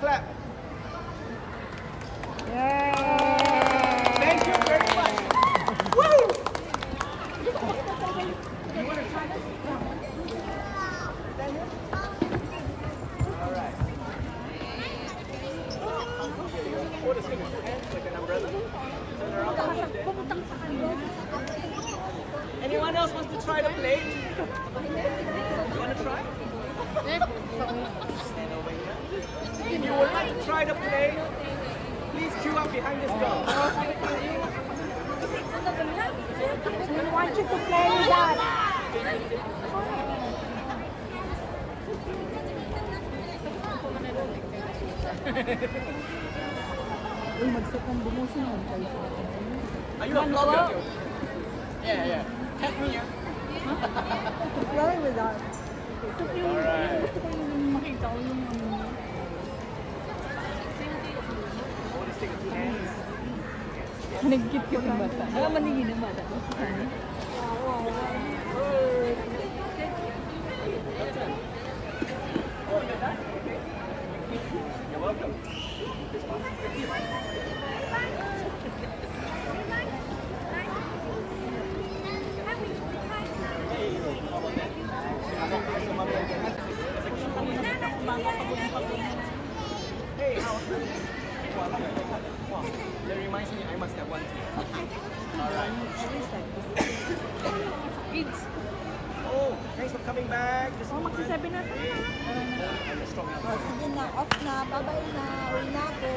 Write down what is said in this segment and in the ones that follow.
clap. Yay. Thank you very much. Woo! You want to try this? All right. What is it? Like an umbrella? Anyone else wants to try the plate? You want to try? Stand over here. If you would like to try the plate, please queue up behind this girl. We want you to play with us. Are you a vlogger? Yeah, yeah. Catch me here. Play with us. You're welcome. That reminds me, I must have one too. Alright. Oh, thanks for coming back. This oh, magsasabi na tayo. Sige na, off na, babay na, uwi na ako.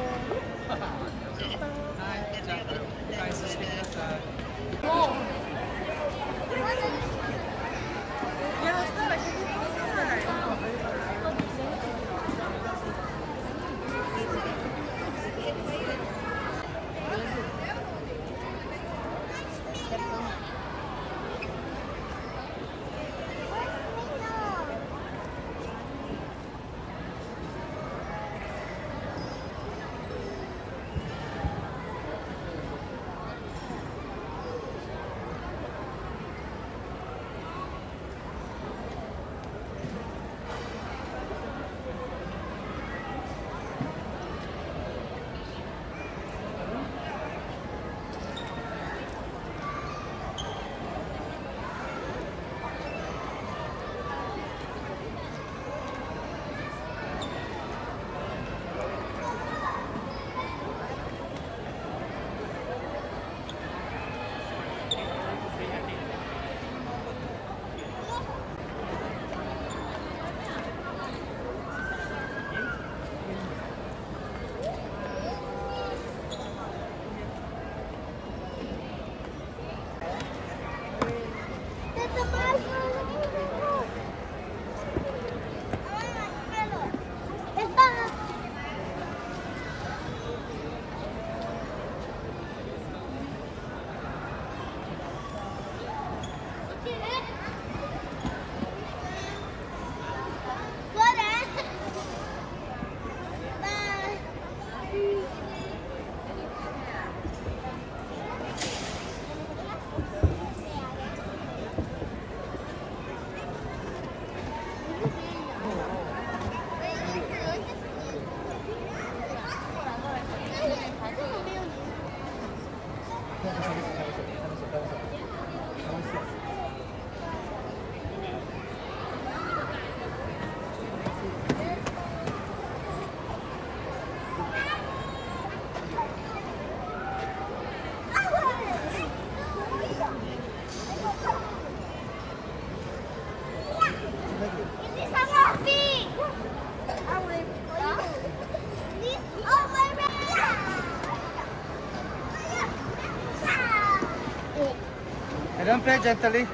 Don't play gently.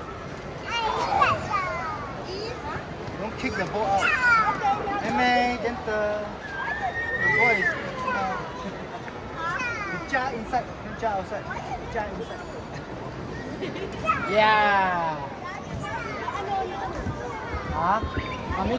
Don't kick the ball out. Aimee, gentle. The ball is... Cha inside. Cha outside. Cha inside. Yeah. Huh? Mommy?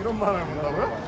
이런 말을 한다고요?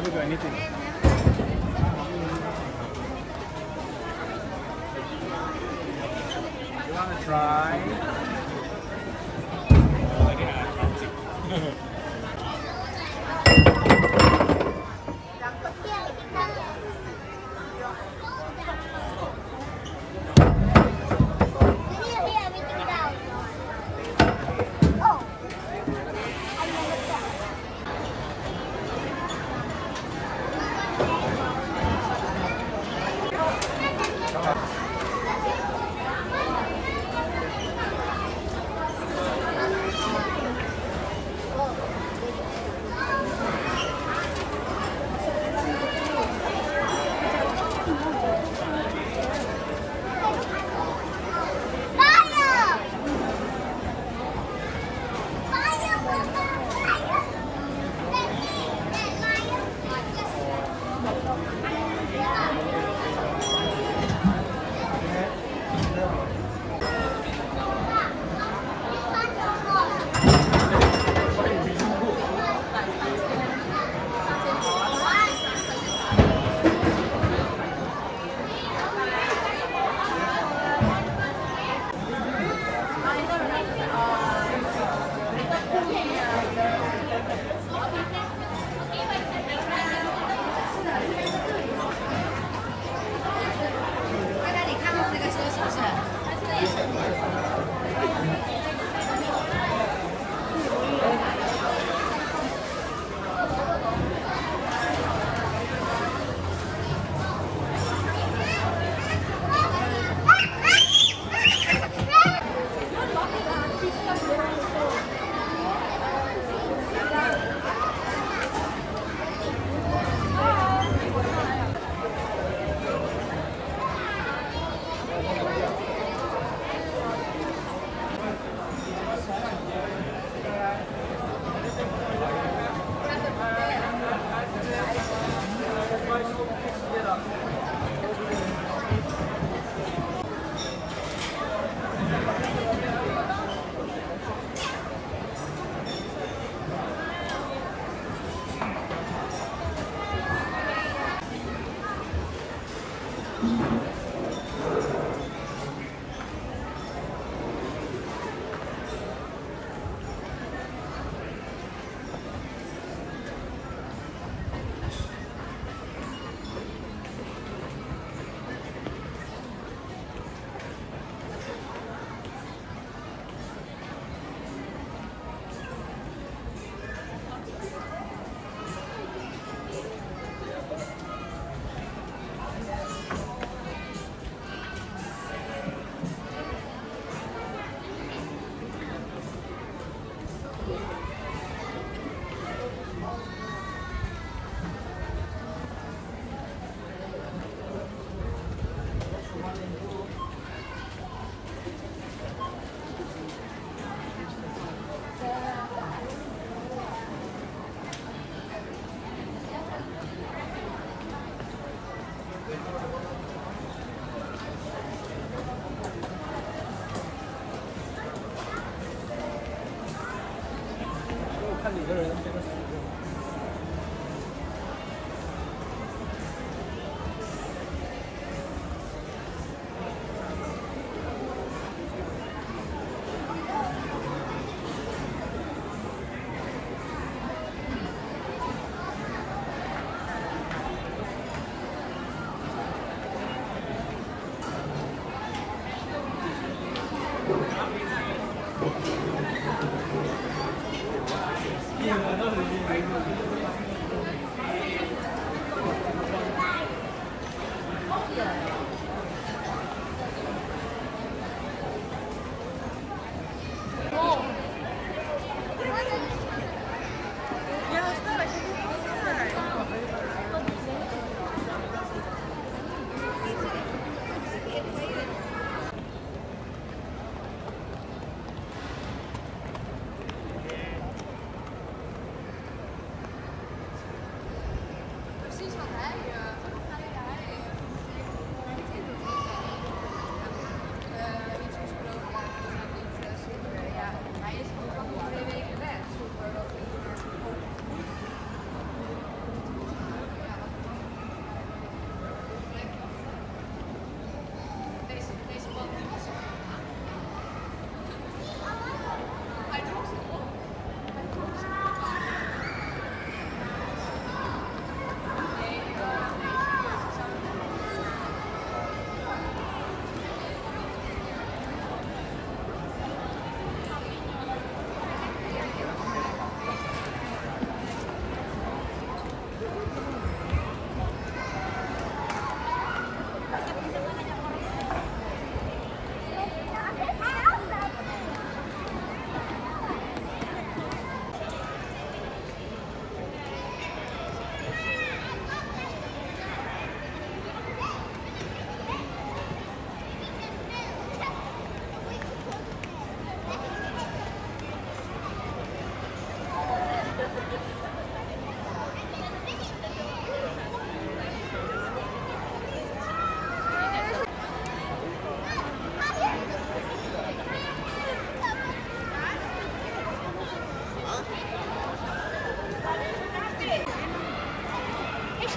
never got anything. You wanna try?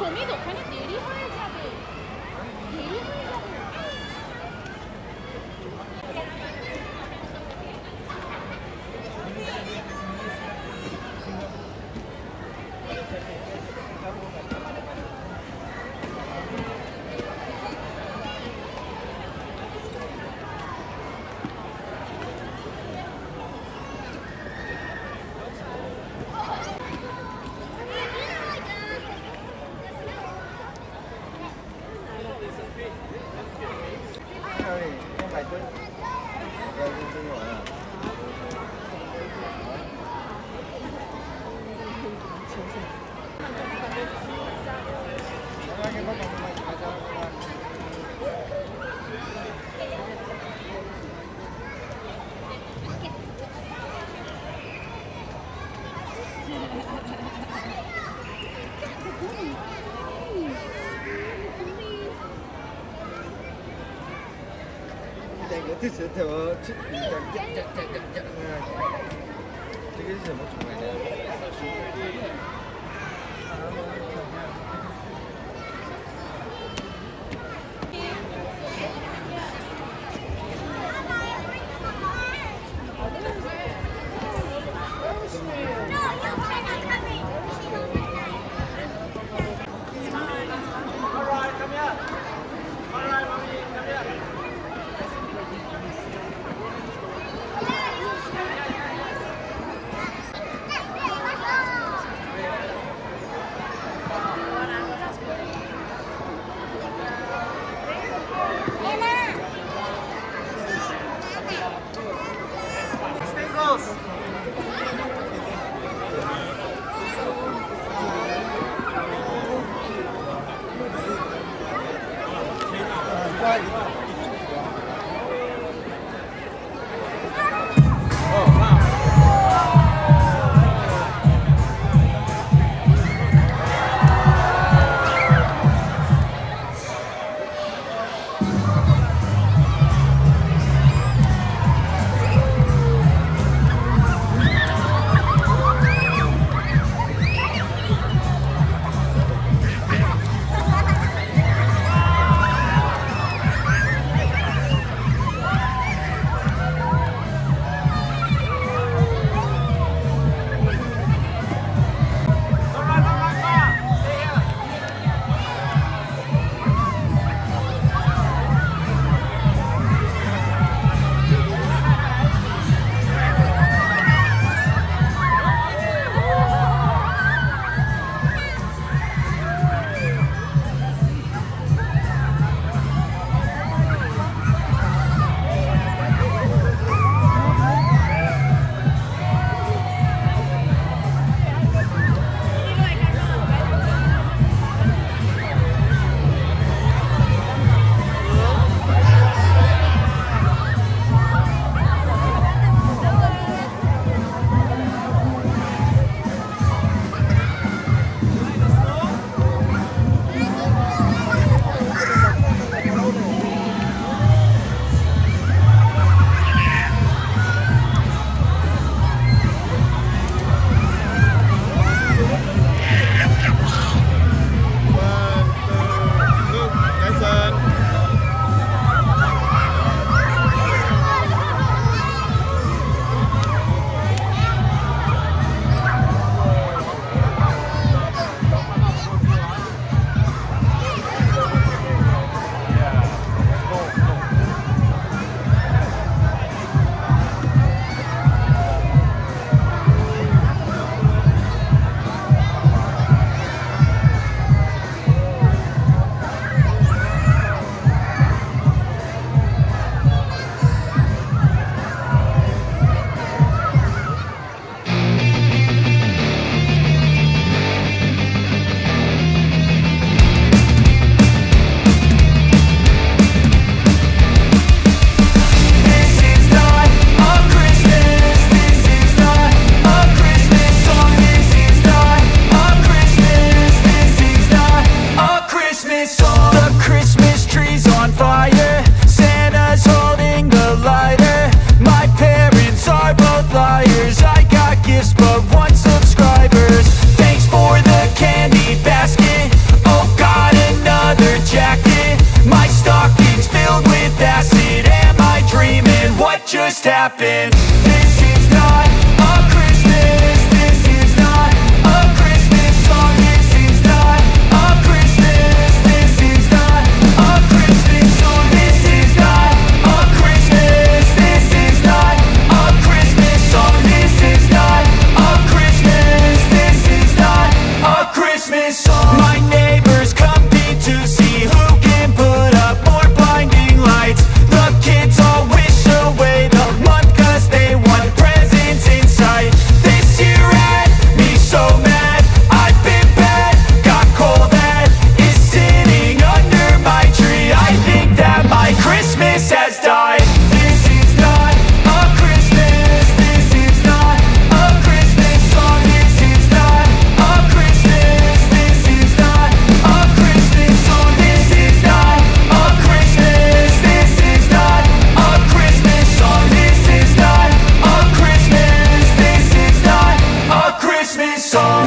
조미도 그냥 내리봐야 자들 내리봐야 자들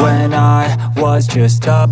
When I was just a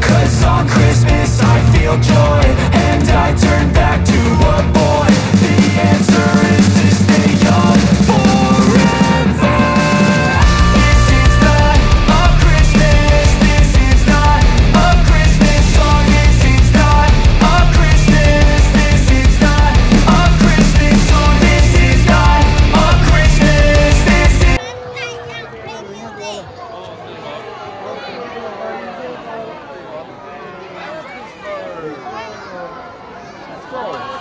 'Cause on Christmas I feel joy, and I turn back to a boy. The answer is to stay young forever. This is not a Christmas, this is not a Christmas song. This is not a Christmas, this is not a Christmas song. This is not a Christmas, this is... Let's go.